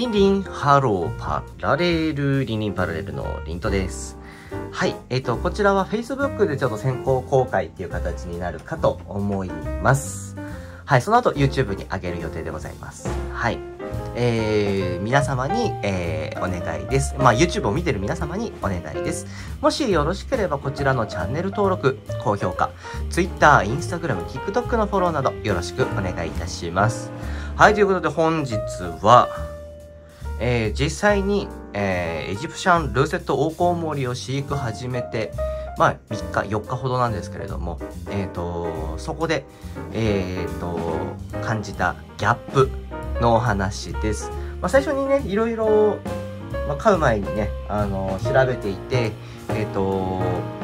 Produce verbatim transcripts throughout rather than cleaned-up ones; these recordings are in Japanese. リンリンハローパラレルリンリンパラレルのリントです。はい、えっとこちらは Facebook でちょっと先行公開っていう形になるかと思います。はい、その後 YouTube に上げる予定でございます。はい、えー、皆様に、えー、お願いです。まあ YouTube を見てる皆様にお願いです。もしよろしければこちらのチャンネル登録、高評価、Twitter、Instagram、TikTok のフォローなどよろしくお願いいたします。はい、ということで本日は。えー、実際に、えー、エジプシャンルーセットオオコウモリを飼育始めて、まあ、みっか、よっかほどなんですけれども、えー、とそこで、えー、と感じたギャップのお話です。まあ、最初にね、いろいろ、まあ、飼う前にね、あのー、調べていて、えーと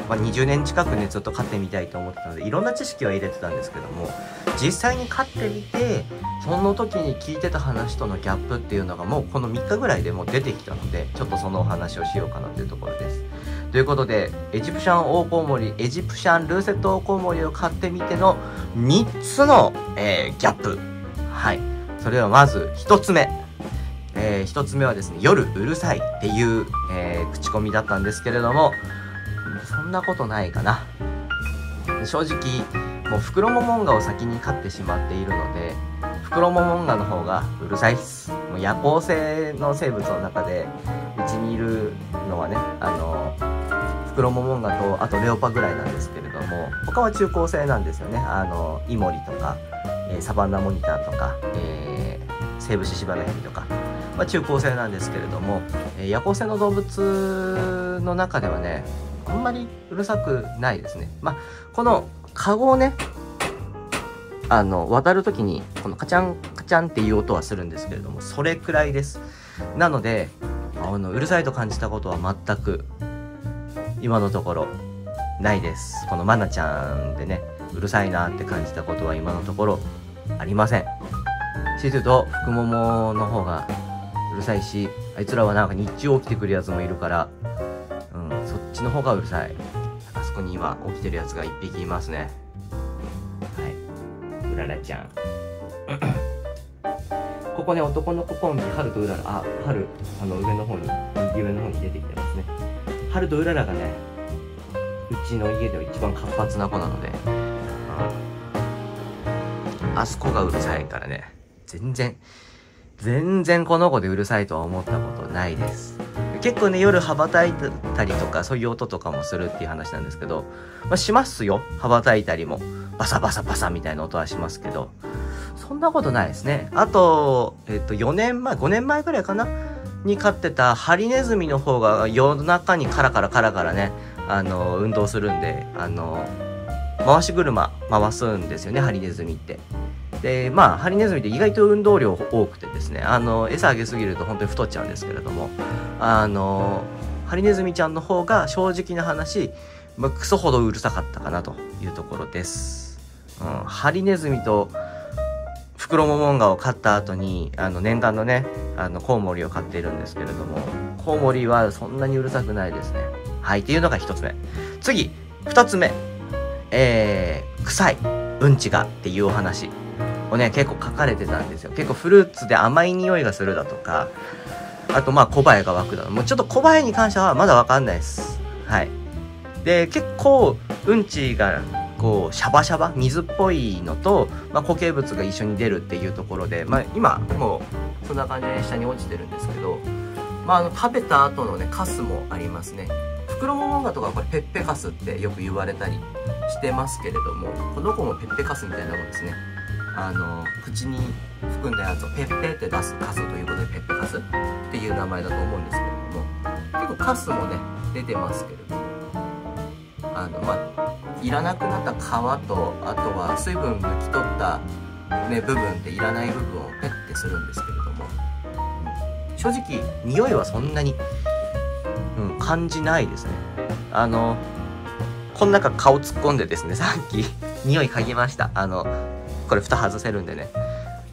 まあ、にじゅうねん近くね、ずっと飼ってみたいと思ってたので、いろんな知識は入れてたんですけども、実際に飼ってみて、その時に聞いてた話とのギャップっていうのがもうこのみっかぐらいでもう出てきたので、ちょっとそのお話をしようかなというところです。ということで、エジプシャンオオコウモリ、エジプシャンルーセットオオコウモリを飼ってみてのみっつの、えー、ギャップ。はい。それはまずひとつめ。えー、一つ目はですね、夜うるさいっていう、えー、口コミだったんですけれども、そんなことないかな。正直、もうフクロモモンガを先に飼ってしまっているので、フクロモモンガの方がうるさいっす。もう夜行性の生物の中で、うちにいるのはね、あの、フクロモモンガと、あとレオパぐらいなんですけれども、他は中高生なんですよね。あの、イモリとか、えー、サバンナモニターとか、えー、セイブシシバナヘビとか、まあ中高生なんですけれども、えー、夜行性の動物の中ではね、あんまりうるさくないですね。まあ、このカゴをね、あの、渡るときに、このカチャンカチャンっていう音はするんですけれども、それくらいです。なので、あの、うるさいと感じたことは全く、今のところ、ないです。このマナちゃんでね、うるさいなって感じたことは今のところ、ありません。シズとフクモモの方が、うるさいし、あいつらはなんか日中起きてくるやつもいるから、うん、そっちの方がうるさい。あそこに今起きてるやつが一匹いますね。はい、うららちゃん。ここね、男の子コンビ、春とうらら、あ、春、あの上の方に、右上の方に出てきてますね。春とうららがね、うちの家では一番活発な子なので、うん、あそこがうるさいからね、全然。全然この子でうるさいとは思ったことないです。結構ね、夜羽ばたいたりとか、そういう音とかもするっていう話なんですけど、まあ、しますよ。羽ばたいたりも。バサバサバサみたいな音はしますけど、そんなことないですね。あと、えっと、よねんまえ、ごねんまえぐらいかなに飼ってたハリネズミの方が夜中にカラカラカラカラね、あの、運動するんで、あの、回し車回すんですよね、ハリネズミって。で、まあ、ハリネズミって意外と運動量多くてですね、あの、餌あげすぎると本当に太っちゃうんですけれども、あの、ハリネズミちゃんの方が正直な話、まあ、クソほどうるさかったかなというところです。うん、ハリネズミとフクロモモンガを飼った後に、あの、念願のね、あの、コウモリを飼っているんですけれども、コウモリはそんなにうるさくないですね。はい、っていうのが一つ目。次、二つ目。えー、臭い、うんちがっていうお話。をね、結構書かれてたんですよ。結構フルーツで甘い匂いがするだとか、あとまあ小バエが湧くだとか、もうちょっと小バエに関してはまだわかんないです。はい。で、結構うんちがこうシャバシャバ、水っぽいのと、まあ、固形物が一緒に出るっていうところで、まあ今もうそんな感じで下に落ちてるんですけど、まああの食べた後のね、カスもありますね。フクロモモンガとかこれペッペカスってよく言われたりしてますけれども、この子もペッペカスみたいなもんですね。あの口に含んだやつをペッペって出すカスということでペッペカスっていう名前だと思うんですけれども、結構カスもね出てますけれども、あのまあいらなくなった皮と、あとは水分抜き取った、ね、部分でいらない部分をペッてするんですけれども、うん、正直匂いはそんなに、うん、感じないですね。あのこの中顔突っ込んでですね、さっき匂い嗅ぎました。あのこれ蓋外せるんでね。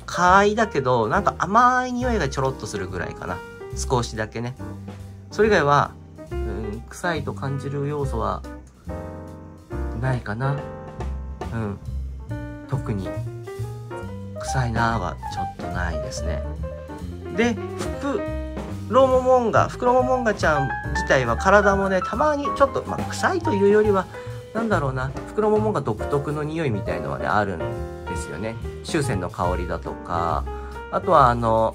可愛いだけど、なんか甘い匂いがちょろっとするぐらいかな。少しだけね。それ以外は、うん、臭いと感じる要素は、ないかな。うん。特に、臭いなぁはちょっとないですね。でフクロモモンガフクロモモンガちゃん自体は体もね、たまにちょっと、まあ、臭いというよりはなんだろうな、フクロモモンガ独特の匂いみたいのはねあるんですよね。臭腺の香りだとか、あとはあの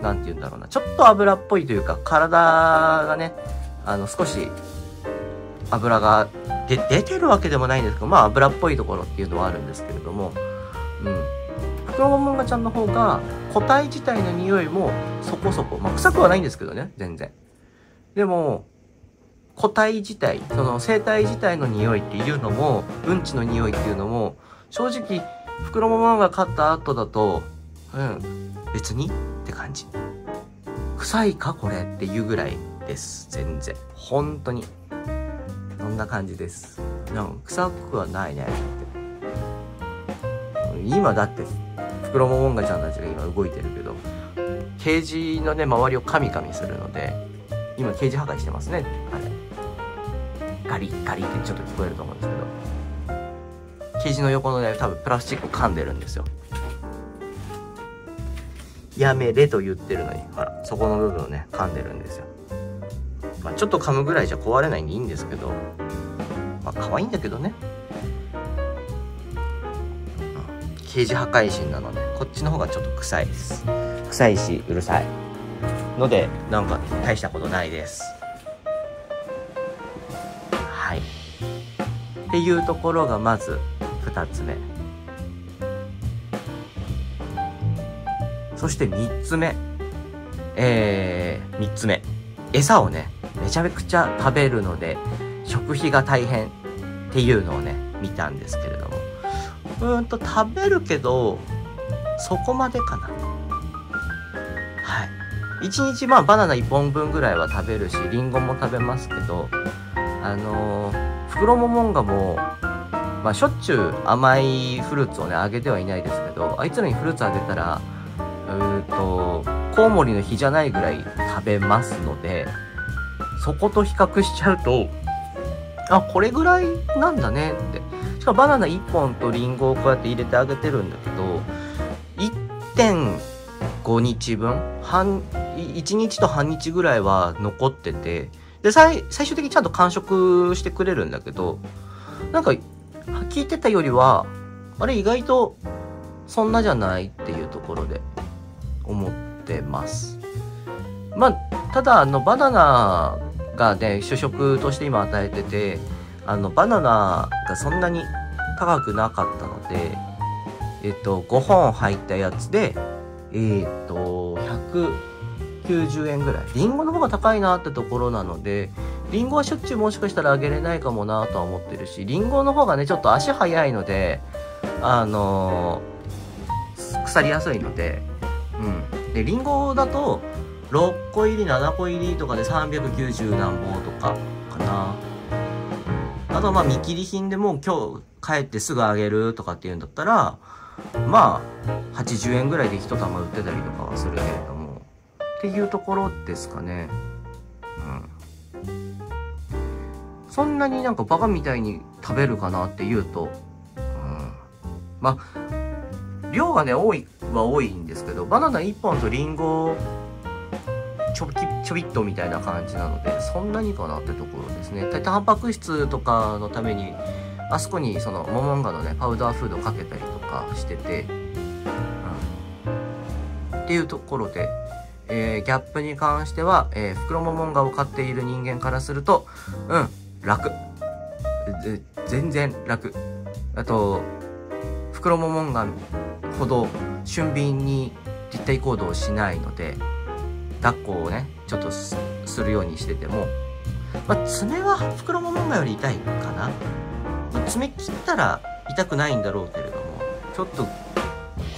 なんて言うんだろうな、ちょっと油っぽいというか、体がねあの少し油がで出てるわけでもないんですけど、まあ油っぽいところっていうのはあるんですけれども、うん、フクロモモンガちゃんの方が個体自体の匂いもそこそこ、まあ、臭くはないんですけどね全然。でも個体自体、その生体自体の匂いっていうのも、うんちの匂いっていうのも、正直フクロモモンガ飼った後だと、うん、別にって感じ。臭いかこれっていうぐらいです。全然。本当に。そんな感じです。なんか臭くはないねって。今だって、フクロモモンガちゃんたちが今動いてるけど、ケージのね、周りをカミカミするので、今ケージ破壊してますね。あれ。ガリガリってちょっと聞こえると思うんですけど、ケージの横のね多分プラスチックを噛んでるんですよ。やめれと言ってるのに、ほらそこの部分をね噛んでるんですよ。まあ、ちょっと噛むぐらいじゃ壊れないんでいいんですけど、まあ可愛いんだけどね、うん、ケージ破壊神なのでこっちの方がちょっと臭いです。臭いしうるさいので、なんか大したことないです。はい、っていうところがまずふたつめ。そしてみっつめ、えー、みっつめ、餌をねめちゃくちゃ食べるので食費が大変っていうのをね見たんですけれども、うーんと食べるけどそこまでかな。はい、いちにちまあバナナいっぽんぶんぐらいは食べるし、リンゴも食べますけど、あのー、フクロモモンガも、まあ、しょっちゅう甘いフルーツをねあげてはいないですけど、あいつらにフルーツあげたらうーとコウモリの日じゃないぐらい食べますので、そこと比較しちゃうと、あ、これぐらいなんだねって。しかもバナナいっぽんとリンゴをこうやって入れてあげてるんだけど、いってんごにちぶん、半いちにちと半日ぐらいは残ってて、で 最, 最終的にちゃんと完食してくれるんだけど、なんか聞いてたよりはあれ意外とそんなじゃないっていうところで思ってます。まあただあのバナナがね主食として今与えてて、あのバナナがそんなに高くなかったので、えっとごほん入ったやつでえっとひゃくきゅうじゅうえんぐらい。リンゴの方が高いなってところなので、リンゴはしょっちゅうもしかしたらあげれないかもなとは思ってるし、リンゴの方がねちょっと足早いので、あのー、腐りやすいので、うん、でリンゴだとろっこいりななこいりとかでさんびゃくきゅうじゅうなんぼんとかかな。あとまあ見切り品でもう今日帰ってすぐあげるとかっていうんだったら、まあはちじゅうえんぐらいでひとたま売ってたりとかはするけれども。っていうところですかね。うん、そんなになんかバカみたいに食べるかなっていうと、うん、まあ量がね多いは多いんですけど、バナナいっぽんとリンゴちょびちょびっとみたいな感じなので、そんなにかなってところですね。タンパク質とかのためにあそこにそのモモンガのねパウダーフードかけたりとかしてて、うん、っていうところで。えー、ギャップに関しては、えー、フクロモモンガを飼っている人間からすると、うん、楽。全然楽。あと、フクロモモンガほど俊敏に立体行動をしないので、抱っこをね、ちょっと す, するようにしてても、まあ、爪はフクロモモンガより痛いかな。まあ、爪切ったら痛くないんだろうけれども、ちょっと、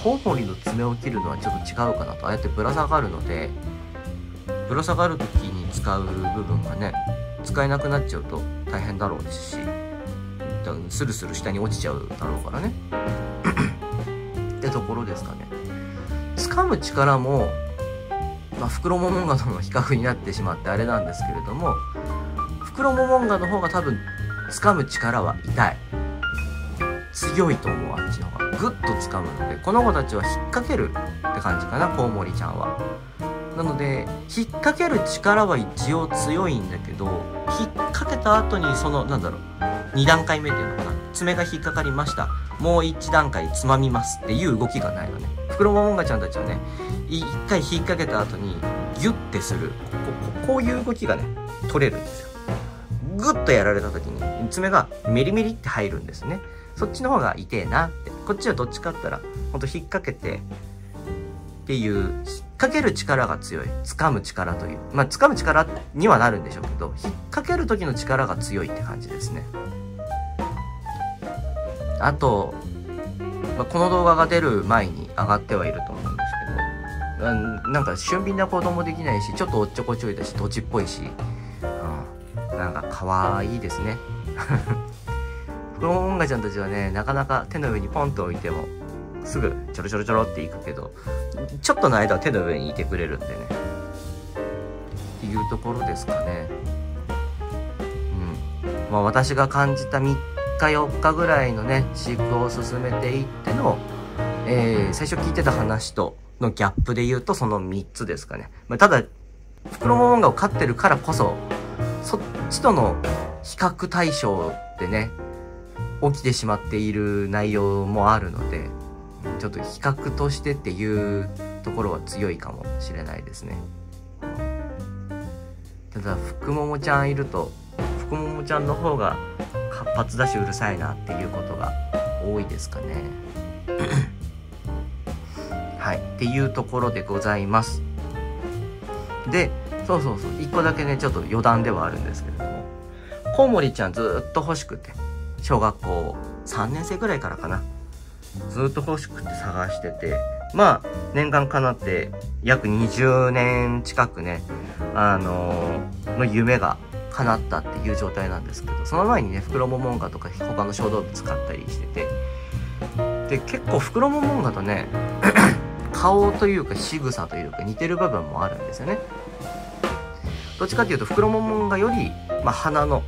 コウモリの爪を切るのはちょっと違うかなと。ああやってぶら下がるので、ぶら下がる時に使う部分がね使えなくなっちゃうと大変だろうし、スルスル下に落ちちゃうだろうからねってところですかね。掴む力も、まあ、フクロモモンガとの比較になってしまってあれなんですけれども、フクロモモンガの方が多分掴む力は痛い。強いと思う、あっちの方がグッと掴むので、この子たちは引っ掛けるって感じかな、コウモリちゃんは。なので引っ掛ける力は一応強いんだけど、引っ掛けた後にそのなんだろうにだんかいめっていうのかな、爪が引っ掛かりました、もういちだんかいつまみますっていう動きがないのね。フクロモモンガちゃんたちはね、いっかい引っ掛けた後にギュッてする、こ こ, こういう動きがね取れるんですよ。グッとやられた時に爪がメリメリって入るんですね。そっちの方が痛えなって。こっちはどっちかったらほんと引っ掛けてっていう、引っ掛ける力が強い、掴む力という、まあ掴む力にはなるんでしょうけど、引っ掛ける時の力が強いって感じですね。あと、まあ、この動画が出る前に上がってはいると思うんですけど、なんか俊敏な行動もできないし、ちょっとおっちょこちょいだし、土地っぽいし、うん、なんかかわいいですね。フクロモモンガちゃんたちはね、なかなか手の上にポンと置いてもすぐちょろちょろちょろっていくけど、ちょっとの間は手の上にいてくれるんでね、っていうところですかね。うん、まあ私が感じたみっかよっかぐらいのね飼育を進めていっての、えー、最初聞いてた話とのギャップで言うとそのみっつですかね。まあ、ただフクロモモンガを飼ってるからこそ、そっちとの比較対象でね起きてしまっている内容もあるので、ちょっと比較としてっていうところは強いかもしれないですね。ただフクモモちゃんいると、フクモモちゃんの方が活発だしうるさいなっていうことが多いですかね。はい、っていうところでございます。で、そうそうそう、いっこだけねちょっと余談ではあるんですけれども、コウモリちゃんずっと欲しくて、小学校さんねんせいぐらいからかな、ずっと欲しくて探してて、まあ念願かなって約にじゅうねん近くね、あのー、の夢が叶ったっていう状態なんですけど、その前にねフクロモモンガとか他の小動物買ったりしてて、で結構フクロモモンガとね顔というか仕草というか似てる部分もあるんですよね。どっちかっていうとフクロモモンガより、まあ、鼻の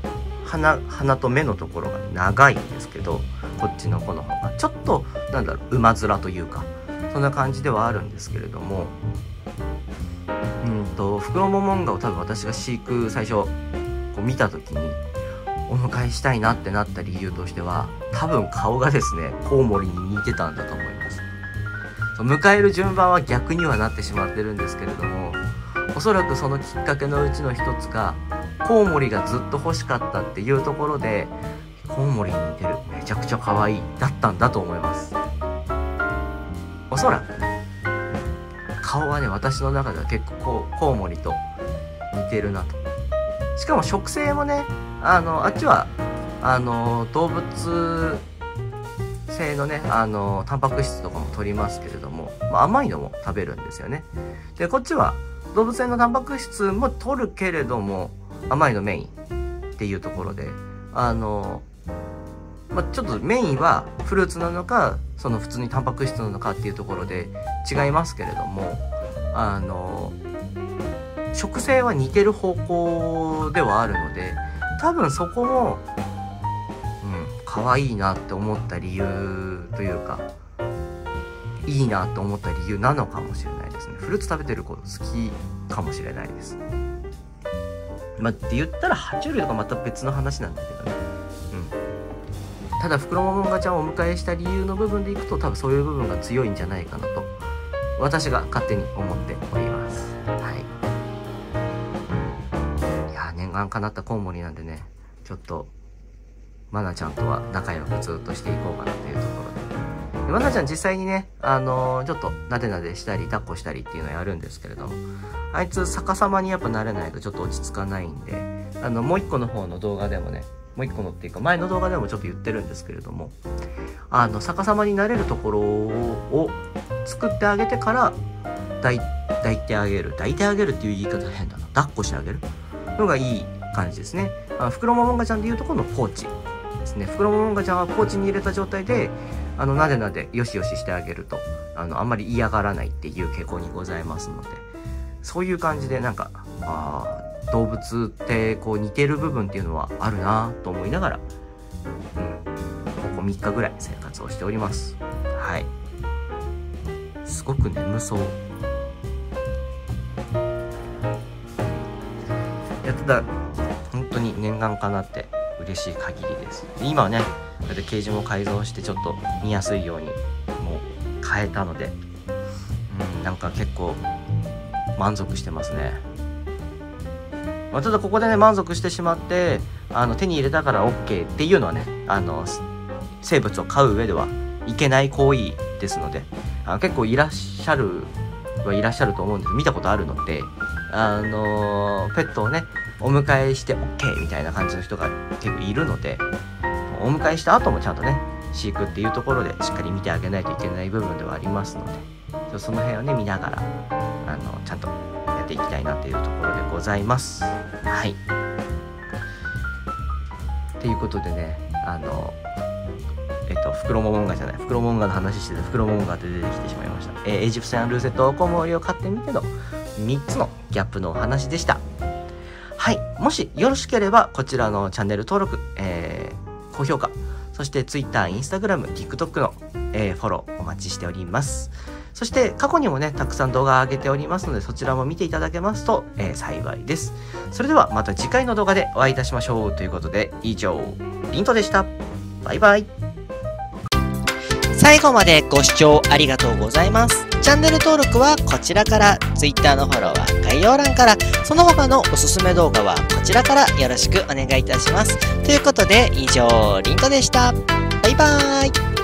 鼻, 鼻と目のところが長いんですけど、こっちの子の方がちょっとなんだろう馬面というか、そんな感じではあるんですけれども、うんとフクロモモンガを多分私が飼育最初こう見た時にお迎えしたいなってなった理由としては、多分顔がですねコウモリに似てたんだと思います。迎える順番は逆にはなってしまってるんですけれども、おそらくそのきっかけのうちの一つが、コウモリがずっと欲しかったっていうところで、コウモリに似てる、めちゃくちゃ可愛いだったんだと思います。おそらくね顔はね私の中では結構コウモリと似てるなと。しかも食性もね、あのあっちはあの動物性のねあのタンパク質とかも取りますけれども、まあ、甘いのも食べるんですよね。でこっちは動物性のタンパク質も取るけれども甘いのメインっていうところで、あの、まあ、ちょっとメインはフルーツなのかその普通にタンパク質なのかっていうところで違いますけれども、あの食性は似てる方向ではあるので、多分そこも、うん、かわいいなって思った理由というか、いいなと思った理由なのかもしれないですね。フルーツ食べてる子好きかもしれないです。まあ、って言ったら爬虫類とかまた別の話なんだけどね、うん、ただフクロモモンガちゃんをお迎えした理由の部分でいくと、多分そういう部分が強いんじゃないかなと私が勝手に思っております。はい、いや念願叶ったコウモリなんでね、ちょっとマナちゃんとは仲良くずっとしていこうかなというところ で, でマナちゃん実際にね、あのー、ちょっとなでなでしたり抱っこしたりっていうのをやるんですけれども、あいつ逆さまにやっぱ慣れないとちょっと落ち着かないんで、あのもう一個の方の動画でもね、もう一個のっていうか前の動画でもちょっと言ってるんですけれども、あの逆さまになれるところを作ってあげてから抱い、抱いてあげる抱いてあげるっていう言い方変だな、抱っこしてあげるのがいい感じですね。あのフクロモモンガちゃんでいうとこのポーチですね。フクロモモンガちゃんはポーチに入れた状態であのなでなでよしよししてあげると、あのあんまり嫌がらないっていう傾向にございますので、そういう感じでなんか、あー、動物ってこう似てる部分っていうのはあるなと思いながら、うん、もみっかぐらい生活をしております。はい、すごく眠そう。いや、ただ本当に念願かなって嬉しい限りです。で、今はね、こうやってケージも改造してちょっと見やすいようにもう変えたので、うん、なんか結構満足してますね。まあ、ただここでね、満足してしまってあの手に入れたから オーケー っていうのはね、あの生物を飼う上ではいけない行為ですので、あの結構いらっしゃるはいらっしゃると思うんです。見たことあるので、あのペットをねお迎えして オーケー みたいな感じの人が結構いるので、お迎えした後もちゃんとね飼育っていうところでしっかり見てあげないといけない部分ではありますので、その辺をね見ながらあのちゃんとやっていきたいなというところでございます。はい、ということでね、あのえっと、フクロモモンガじゃない、フクロモモンガの話しててフクロモモンガって出てきてしまいました。えー、エジプシャンルーセットコウモリを飼ってみてのみっつのギャップのお話でした。はい、もしよろしければこちらのチャンネル登録、えー、高評価、そして Twitter、Instagram、TikTok の、えー、フォローお待ちしております。そして過去にもねたくさん動画上げておりますので、そちらも見ていただけますと、えー、幸いです。それではまた次回の動画でお会いいたしましょうということで、以上りんとでした。バイバイ。最後までご視聴ありがとうございます。チャンネル登録はこちらから、Twitter のフォローは概要欄から、その他のおすすめ動画はこちらからよろしくお願いいたします。ということで、以上、りんとでした。バイバーイ。